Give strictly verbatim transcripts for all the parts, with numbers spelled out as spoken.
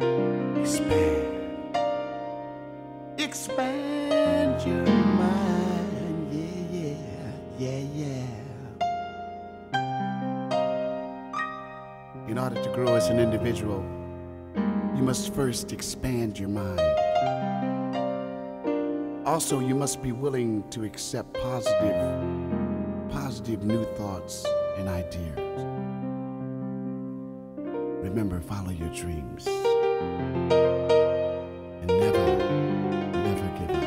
Expand, expand your mind, yeah, yeah, yeah, yeah. In order to grow as an individual, you must first expand your mind. Also, you must be willing to accept positive, positive new thoughts and ideas. Remember, follow your dreams. And never, never give up.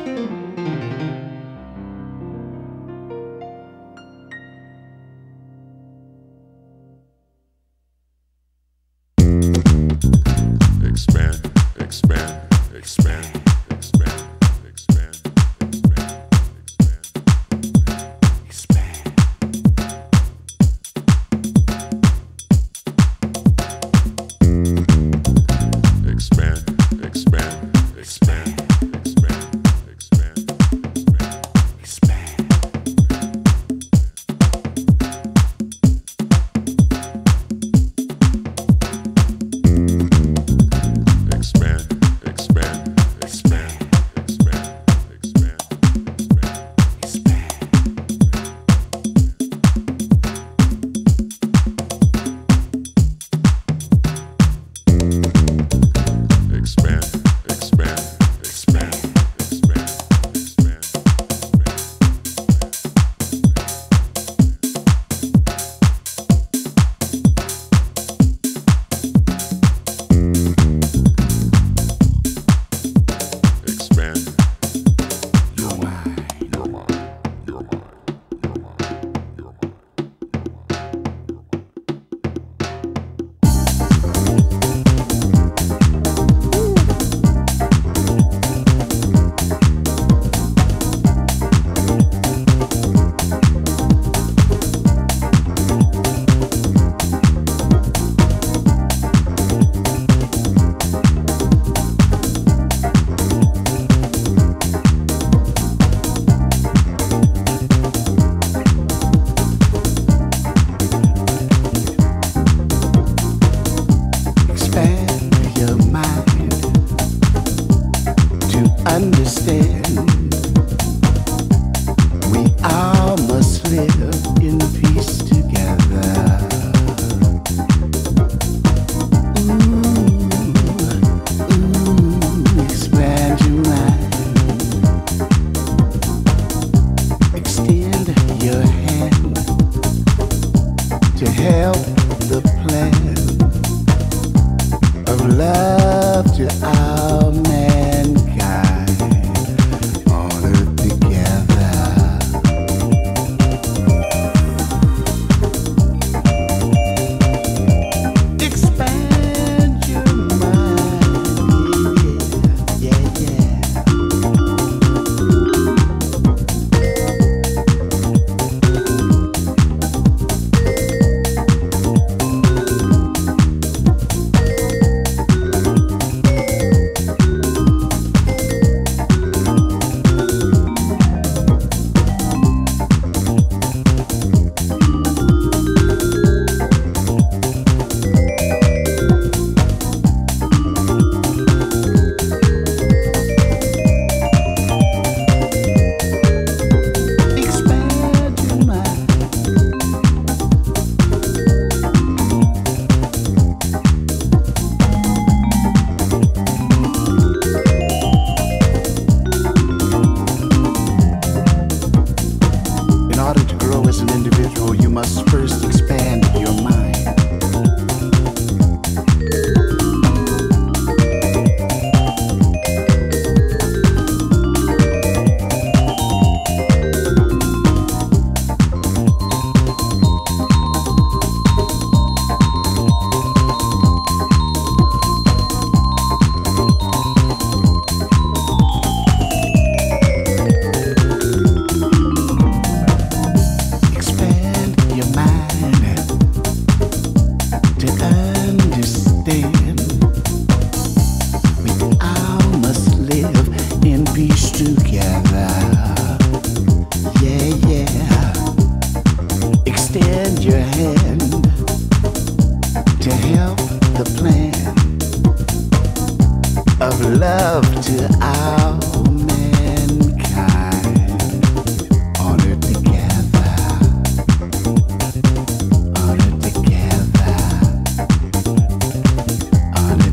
Expand, expand, expand, expand, expand, expand, expand, expand. To help the plan of love to our mankind. On it together, on it together, on it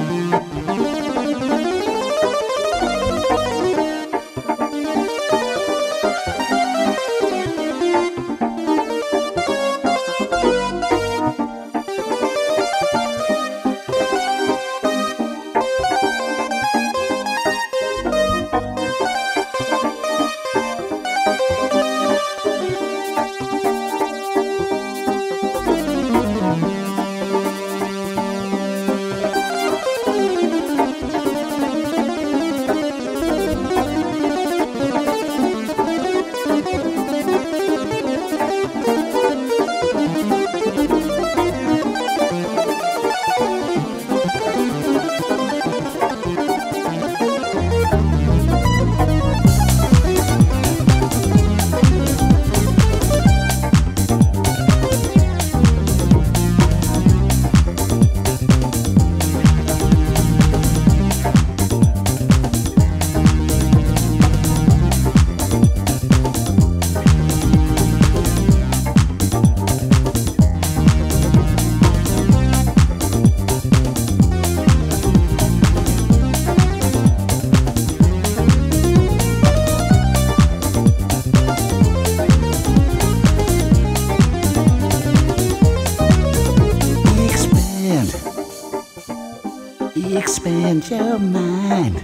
expand your mind.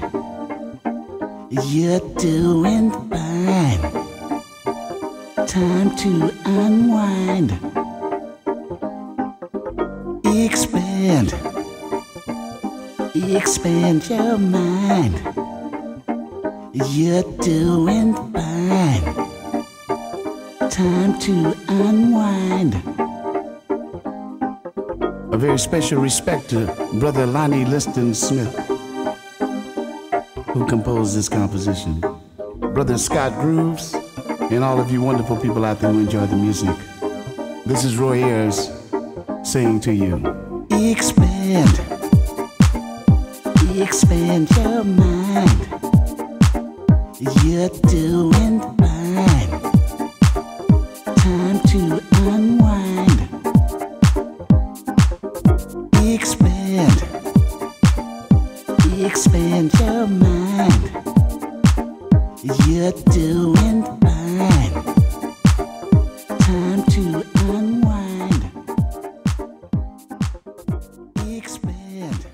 You're doing fine. Time to unwind. Expand. Expand your mind. You're doing fine. Time to unwind. A very special respect to Brother Lonnie Liston Smith. who composed this composition. Brother Scott Grooves and all of you wonderful people out there who enjoy the music. This is Roy Ayers saying to you, expand, expand your mind. You're doing fine. Time to unwind. Expand, expand your mind. You're doing fine. Time to unwind. Expand.